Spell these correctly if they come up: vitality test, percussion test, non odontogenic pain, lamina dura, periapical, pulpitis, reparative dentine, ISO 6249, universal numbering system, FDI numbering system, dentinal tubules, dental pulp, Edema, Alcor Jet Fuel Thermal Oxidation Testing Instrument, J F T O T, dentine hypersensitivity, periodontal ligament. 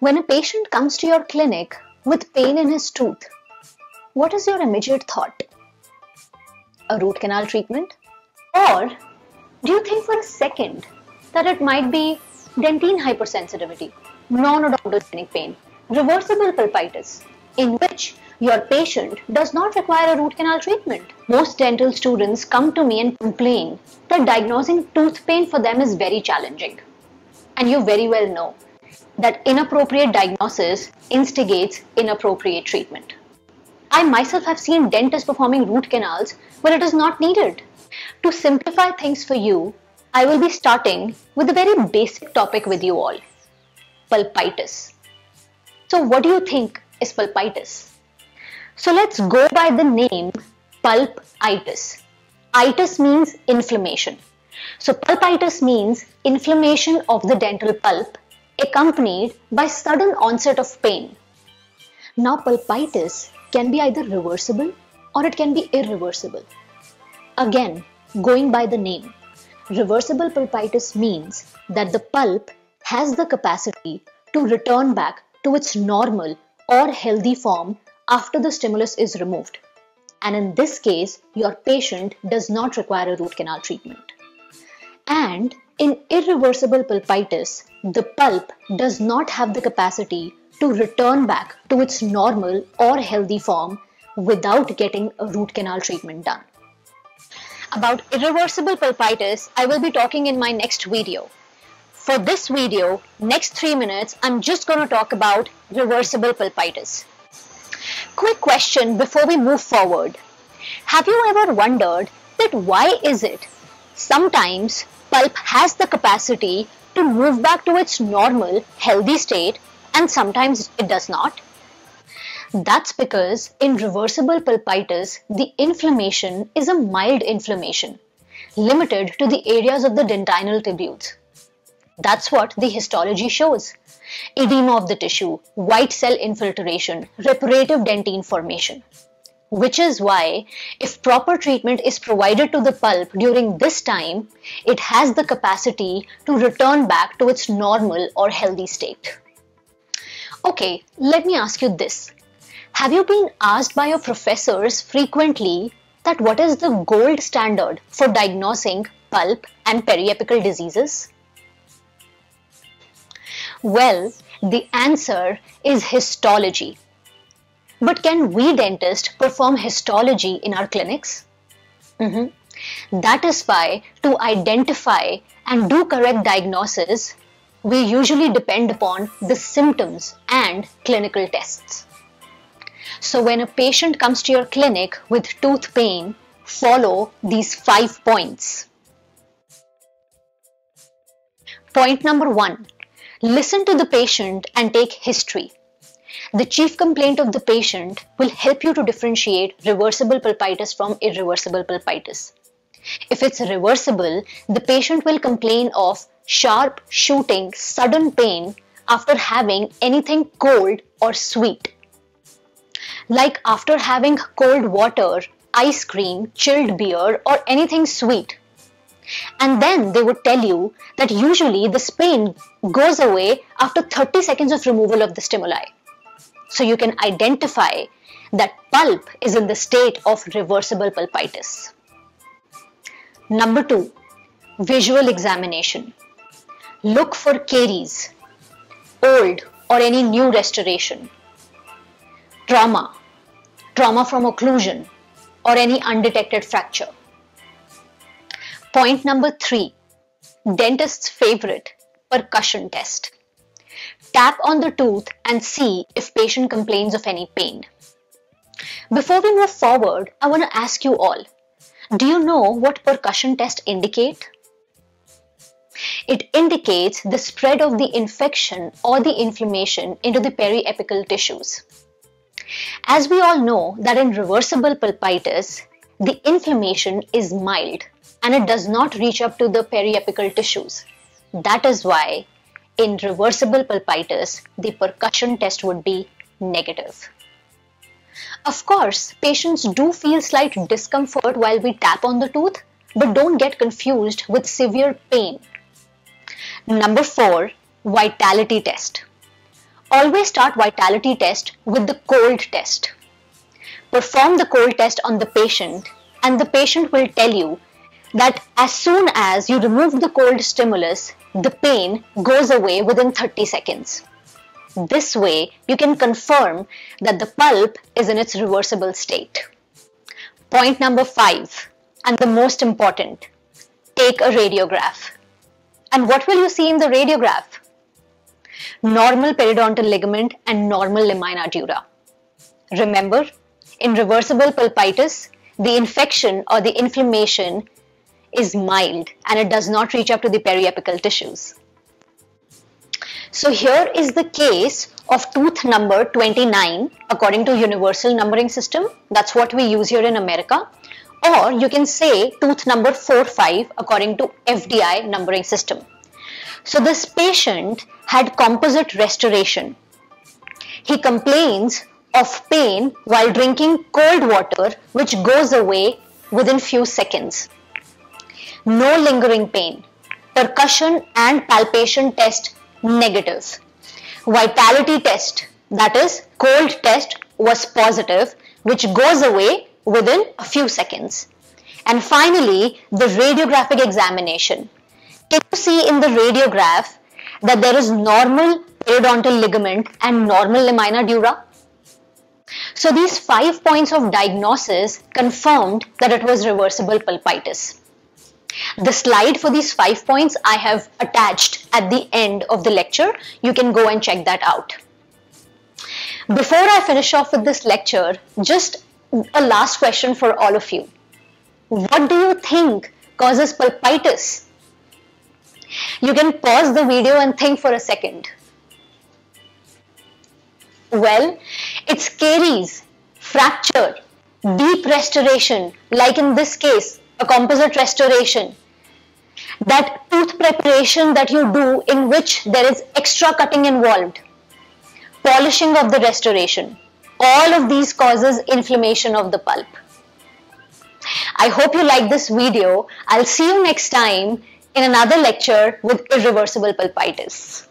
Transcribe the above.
When a patient comes to your clinic with pain in his tooth, what is your immediate thought? A root canal treatment? Or do you think for a second that it might be dentine hypersensitivity, non odontogenic pain, reversible pulpitis, in which your patient does not require a root canal treatment? Most dental students come to me and complain that diagnosing tooth pain for them is very challenging. And you very well know that inappropriate diagnosis instigates inappropriate treatment. I myself have seen dentists performing root canals where it is not needed. To simplify things for you, I will be starting with a very basic topic with you all, pulpitis. So what do you think is pulpitis? So let's go by the name pulpitis. Itis means inflammation. So pulpitis means inflammation of the dental pulp accompanied by sudden onset of pain. Now pulpitis can be either reversible or it can be irreversible. Again, going by the name, reversible pulpitis means that the pulp has the capacity to return back to its normal or healthy form after the stimulus is removed. And in this case, your patient does not require a root canal treatment. And in irreversible pulpitis, the pulp does not have the capacity to return back to its normal or healthy form without getting a root canal treatment done. About irreversible pulpitis, I will be talking in my next video. For this video, next 3 minutes, I'm just going to talk about reversible pulpitis. Quick question before we move forward. Have you ever wondered that why is it sometimes pulp has the capacity to move back to its normal, healthy state and sometimes it does not? That's because in reversible pulpitis, the inflammation is a mild inflammation, limited to the areas of the dentinal tubules. That's what the histology shows. Edema of the tissue, white cell infiltration, reparative dentine formation. Which is why, if proper treatment is provided to the pulp during this time, it has the capacity to return back to its normal or healthy state. Okay, let me ask you this. Have you been asked by your professors frequently that what is the gold standard for diagnosing pulp and periapical diseases? Well, the answer is histology. But can we dentists perform histology in our clinics? That is why to identify and do correct diagnosis, we usually depend upon the symptoms and clinical tests. So when a patient comes to your clinic with tooth pain, follow these 5 points. Point number 1. Listen to the patient and take history. The chief complaint of the patient will help you to differentiate reversible pulpitis from irreversible pulpitis. If it's reversible, the patient will complain of sharp, shooting, sudden pain after having anything cold or sweet. Like after having cold water, ice cream, chilled beer, or anything sweet. And then they would tell you that usually this pain goes away after 30 seconds of removal of the stimuli. So you can identify that pulp is in the state of reversible pulpitis. Number 2. Visual examination. Look for caries, old or any new restoration, trauma from occlusion or any undetected fracture. Point number 3, dentist's favorite, percussion test. Tap on the tooth and see if patient complains of any pain. Before we move forward, I want to ask you all, do you know what percussion tests indicate? It indicates the spread of the infection or the inflammation into the periapical tissues. As we all know that in reversible pulpitis, the inflammation is mild and it does not reach up to the periapical tissues. That is why in reversible pulpitis, the percussion test would be negative. Of course, patients do feel slight discomfort while we tap on the tooth, but don't get confused with severe pain. Number 4, vitality test. Always start vitality test with the cold test. Perform the cold test on the patient, and the patient will tell you that as soon as you remove the cold stimulus, the pain goes away within 30 seconds. This way, you can confirm that the pulp is in its reversible state. Point number 5, and the most important, take a radiograph. And what will you see in the radiograph? Normal periodontal ligament and normal lamina dura. Remember, in reversible pulpitis, the infection or the inflammation is mild and it does not reach up to the periapical tissues. So here is the case of tooth number 29 according to universal numbering system. That's what we use here in America. Or you can say tooth number 45 according to FDI numbering system. So this patient had composite restoration. He complains of pain while drinking cold water, which goes away within few seconds. No lingering pain. Percussion and palpation test negative. Vitality test, that is cold test, was positive, which goes away within a few seconds. And finally, the radiographic examination. Can you see in the radiograph that there is normal periodontal ligament and normal lamina dura? So these 5 points of diagnosis confirmed that it was reversible pulpitis. The slide for these 5 points I have attached at the end of the lecture. You can go and check that out. Before I finish off with this lecture, just a last question for all of you. What do you think causes pulpitis? You can pause the video and think for a second. Well, it's caries, fracture, deep restoration, like in this case, a composite restoration. That tooth preparation that you do in which there is extra cutting involved, polishing of the restoration. All of these causes inflammation of the pulp. I hope you like this video. I'll see you next time in another lecture with irreversible pulpitis.